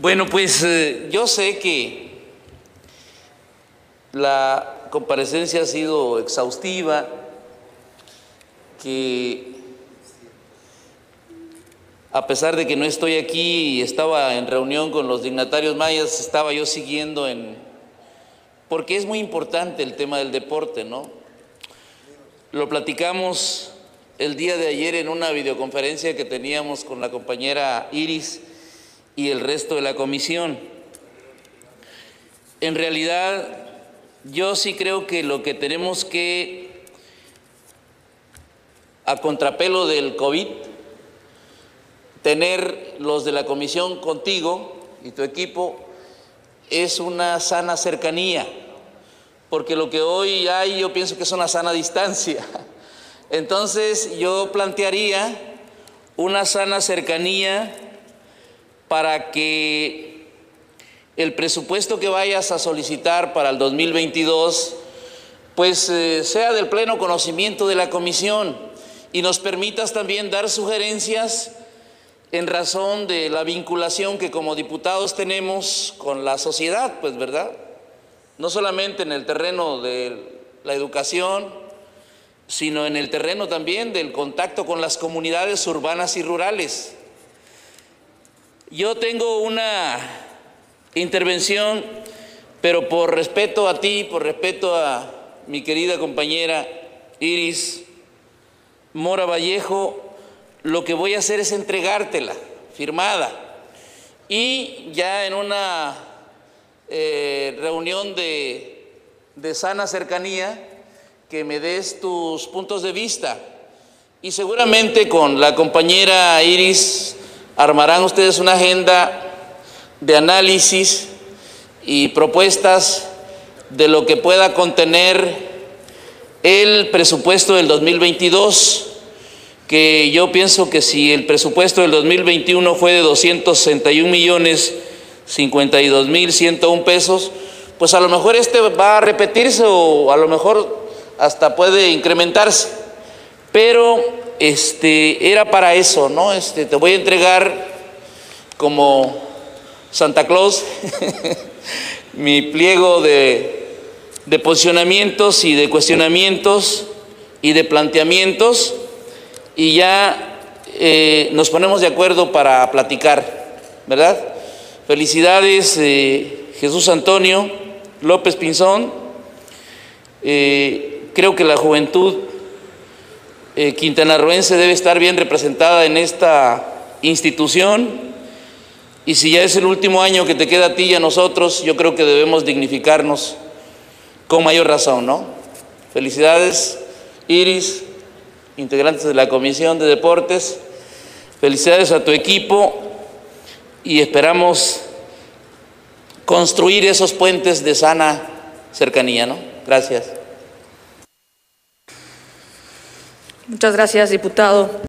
Bueno, pues yo sé que la comparecencia ha sido exhaustiva, que a pesar de que no estoy aquí y estaba en reunión con los dignatarios mayas, estaba yo siguiendo porque es muy importante el tema del deporte, ¿no? Lo platicamos el día de ayer en una videoconferencia que teníamos con la compañera Iris y el resto de la comisión. En realidad, yo sí creo que lo que tenemos que, a contrapelo del COVID, tener los de la comisión contigo y tu equipo es una sana cercanía, porque lo que hoy hay yo pienso que es una sana distancia. Entonces yo plantearía una sana cercanía para que el presupuesto que vayas a solicitar para el 2022 pues sea del pleno conocimiento de la comisión y nos permitas también dar sugerencias en razón de la vinculación que como diputados tenemos con la sociedad, pues, ¿verdad? No solamente en el terreno de la educación, sino en el terreno también del contacto con las comunidades urbanas y rurales. Yo tengo una intervención, pero por respeto a ti, por respeto a mi querida compañera Iris Mora Vallejo, lo que voy a hacer es entregártela, firmada, y ya en una reunión de sana cercanía, que me des tus puntos de vista. Y seguramente con la compañera Iris armarán ustedes una agenda de análisis y propuestas de lo que pueda contener el presupuesto del 2022, que yo pienso que si el presupuesto del 2021 fue de 261.052.101 pesos, pues a lo mejor este va a repetirse o a lo mejor hasta puede incrementarse. Pero era para eso, ¿no? Te voy a entregar como Santa Claus mi pliego de posicionamientos y de cuestionamientos y de planteamientos, y ya nos ponemos de acuerdo para platicar, ¿verdad? Felicidades, Jesús Antonio López Pinzón. Creo que la juventud Quintana Rooense debe estar bien representada en esta institución, y si ya es el último año que te queda a ti y a nosotros, yo creo que debemos dignificarnos con mayor razón, ¿no? Felicidades, Iris, integrantes de la Comisión de Deportes, felicidades a tu equipo y esperamos construir esos puentes de sana cercanía, ¿no? Gracias. Muchas gracias, diputado.